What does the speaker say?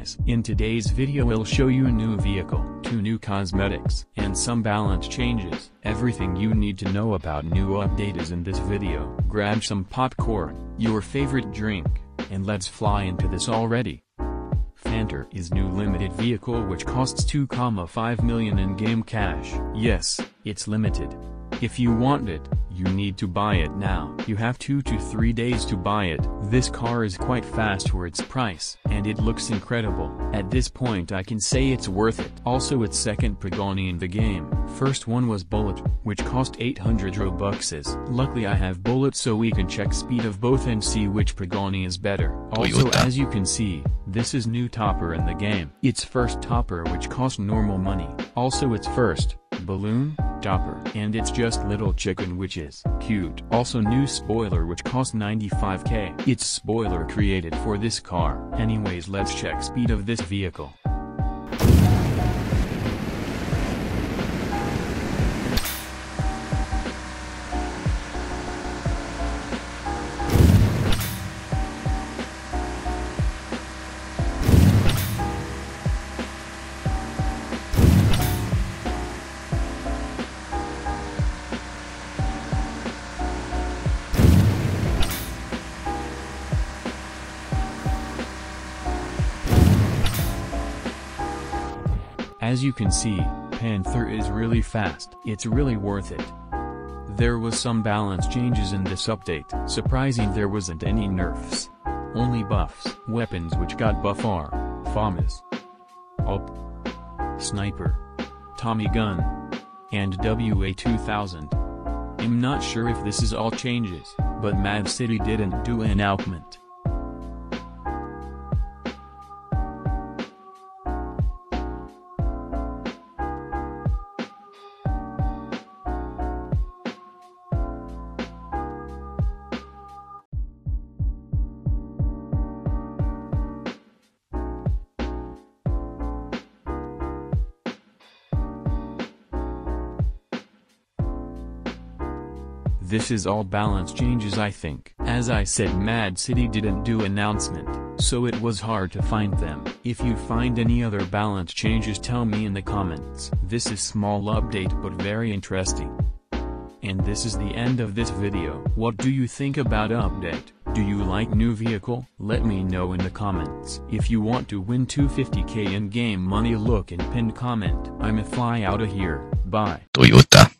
guys. In today's video we'll show you a new vehicle, two new cosmetics, and some balance changes. Everything you need to know about new update is in this video. Grab some popcorn, your favorite drink, and let's fly into this already. Panther is new limited vehicle which costs 2.5 million in game cash. Yes, it's limited. If you want it, you need to buy it now. You have 2 to 3 days to buy it. This car is quite fast for its price, and it looks incredible. At this point I can say it's worth it. Also it's second Pagani in the game. First one was Bullet, which cost 800 Robuxes. Luckily I have Bullet so we can check speed of both and see which Pagani is better. Also as you can see, this is new topper in the game. It's first topper which cost normal money. Also it's first balloon topper, and it's just little chicken which is cute. Also new spoiler which cost 95k. It's spoiler created for this car. Anyways, let's check speed of this vehicle. As you can see, Panther is really fast. It's really worth it. There was some balance changes in this update. Surprising there wasn't any nerfs. Only buffs. Weapons which got buff are FAMAS, ALP, Sniper, Tommy gun, and WA2000. I'm not sure if this is all changes, but Mad City didn't do an announcement. This is all balance changes I think. As I said, Mad City didn't do announcement, so it was hard to find them. If you find any other balance changes tell me in the comments. This is small update but very interesting. And this is the end of this video. What do you think about update? Do you like new vehicle? Let me know in the comments. If you want to win 250k in game money, look and pinned comment. I'ma fly out of here, bye. Toyota.